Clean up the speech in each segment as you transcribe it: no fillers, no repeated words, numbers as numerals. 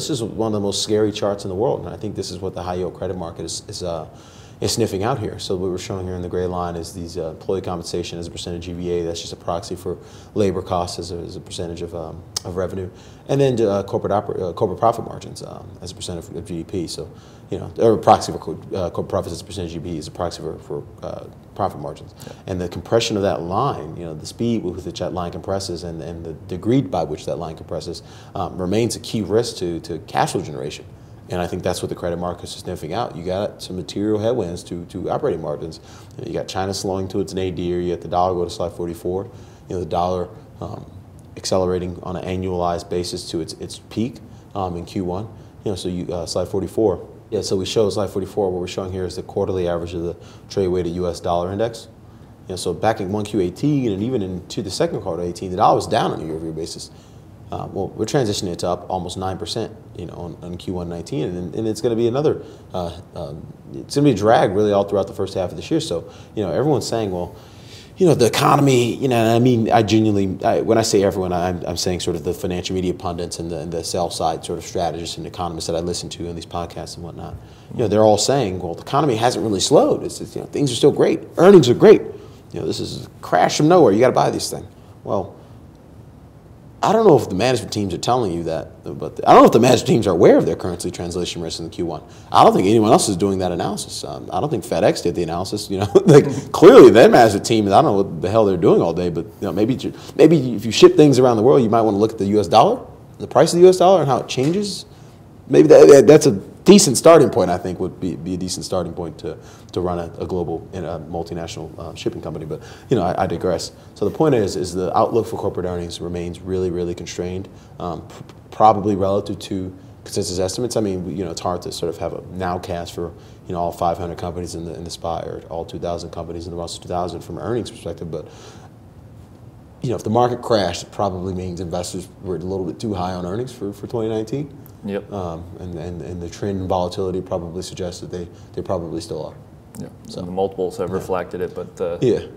This is one of the most scary charts in the world, and I think this is what the high yield credit market is sniffing out here. So what we're showing here in the gray line is these employee compensation as a percentage of GVA. That's just a proxy for labor costs as a percentage of revenue, and then corporate profit margins as a percent of GDP. So, you know, or a proxy for corporate profits as a percentage of GDP is a proxy for profit margins. Yeah. And the compression of that line, you know, the speed with which that line compresses and the degree by which that line compresses remains a key risk to cash flow generation. And I think that's what the credit markets are sniffing out. You got some material headwinds to operating margins. You got China slowing to its nadir. You got the dollar go to slide 44. You know, the dollar accelerating on an annualized basis to its peak in Q1. You know, so you slide 44. Yeah, so we show slide 44. What we're showing here is the quarterly average of the trade-weighted U.S. dollar index. You know, so back in 1Q18 and even into the second quarter of 18, the dollar was down on a year-over-year basis. Well, we're transitioning it to up almost 9%, you know, on Q119, and it's going to be another, it's going to be a drag really all throughout the first half of this year. So, you know, everyone's saying, well, you know, the economy, you know, I mean, I genuinely, when I say everyone, I'm saying sort of the financial media pundits and the sell side sort of strategists and economists that I listen to on these podcasts and whatnot. You know, they're all saying, well, the economy hasn't really slowed. It's just, you know, things are still great. Earnings are great. You know, this is a crash from nowhere. You got to buy this thing. Well, I don't know if the management teams are telling you that, but I don't know if the management teams are aware of their currency translation risk in the Q1. I don't think anyone else is doing that analysis. I don't think FedEx did the analysis. You know, like clearly their management team, I don't know what the hell they're doing all day. But you know, maybe if you ship things around the world, you might want to look at the U.S. dollar, the price of the U.S. dollar, and how it changes. Maybe that's a decent starting point. I think would be a decent starting point to run a global and a multinational shipping company. But you know, I digress. So the point is the outlook for corporate earnings remains really, really constrained, probably relative to consensus estimates. I mean, you know, it's hard to sort of have a nowcast for, you know, all 500 companies in the SPY or all 2,000 companies in the Russell 2000 from an earnings perspective, but. You know, if the market crashed, it probably means investors were a little bit too high on earnings for 2019. Yep. And the trend in volatility probably suggests that they probably still are. Yeah. So the multiples have reflected it, but the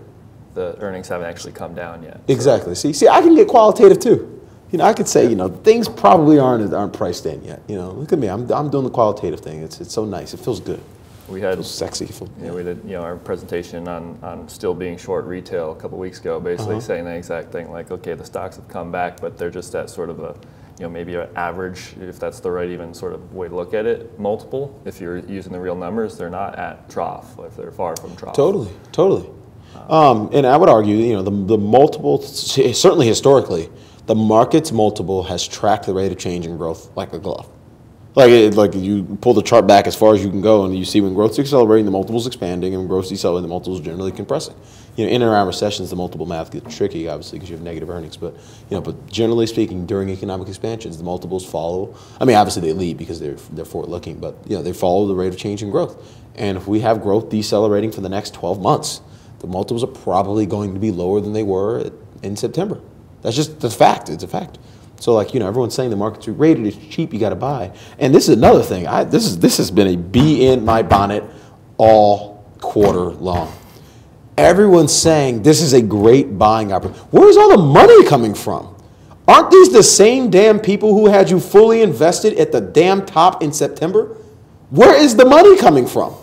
earnings haven't actually come down yet. Exactly. So. See, I can get qualitative too. You know, I could say, you know, things probably aren't priced in yet. You know, look at me, I'm doing the qualitative thing. It's so nice. It feels good. We had we did, you know, our presentation on still being short retail a couple of weeks ago, basically saying the exact thing. Like, okay, the stocks have come back, but they're just at sort of a, you know, maybe an average, if that's the right even sort of way to look at it, multiple. If you're using the real numbers, they're not at trough. If they're far from trough. Totally, totally. And I would argue, you know, the multiple certainly historically, the market's multiple has tracked the rate of change in growth like a glove. Like you pull the chart back as far as you can go, and you see when growth's accelerating, the multiple's expanding, and when growth's decelerating, the multiple's generally compressing. You know, in and around recessions, the multiple math gets tricky, obviously, because you have negative earnings. But you know, but generally speaking, during economic expansions, the multiples follow. I mean, obviously they lead because they're forward-looking, but you know, they follow the rate of change in growth. And if we have growth decelerating for the next 12 months, the multiples are probably going to be lower than they were in September. That's just the fact. It's a fact. So like, you know, everyone's saying the market's rated, it's cheap, you got to buy. And this is another thing. This has been a bee in my bonnet all quarter long. Everyone's saying this is a great buying opportunity. Where's all the money coming from? Aren't these the same damn people who had you fully invested at the damn top in September? Where is the money coming from?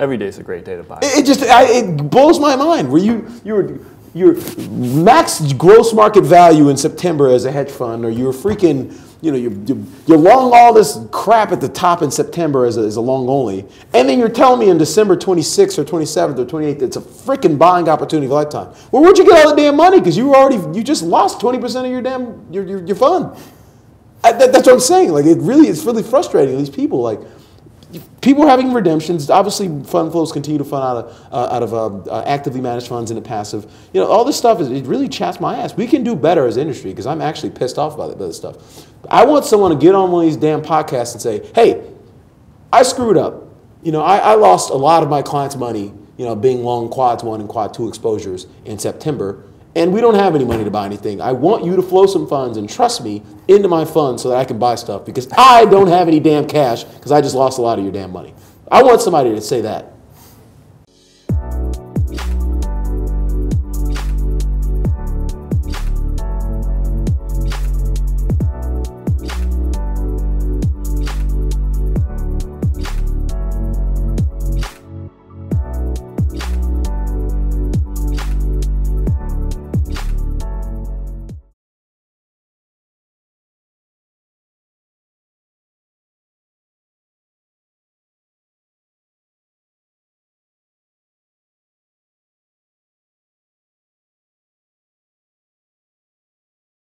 Every day is a great day to buy. It blows my mind. Were your max gross market value in September as a hedge fund, or you're freaking, you know, you're long all this crap at the top in September as a long only, and then you're telling me in December 26th or 27th or 28th it's a freaking buying opportunity of a lifetime. Well, where'd you get all the damn money? Because you just lost 20% of your damn your fund. That's what I'm saying. Like it's really frustrating. These people like. People are having redemptions. Obviously, fund flows continue to fund out of actively managed funds into passive. You know, all this stuff it really chaps my ass. We can do better as an industry because I'm actually pissed off by this stuff. I want someone to get on one of these damn podcasts and say, "Hey, I screwed up. You know, I lost a lot of my clients' money. You know, being long Quads 1 and Quad 2 exposures in September, and we don't have any money to buy anything. I want you to flow some funds and trust me into my fund so that I can buy stuff because I don't have any damn cash because I just lost a lot of your damn money." I want somebody to say that.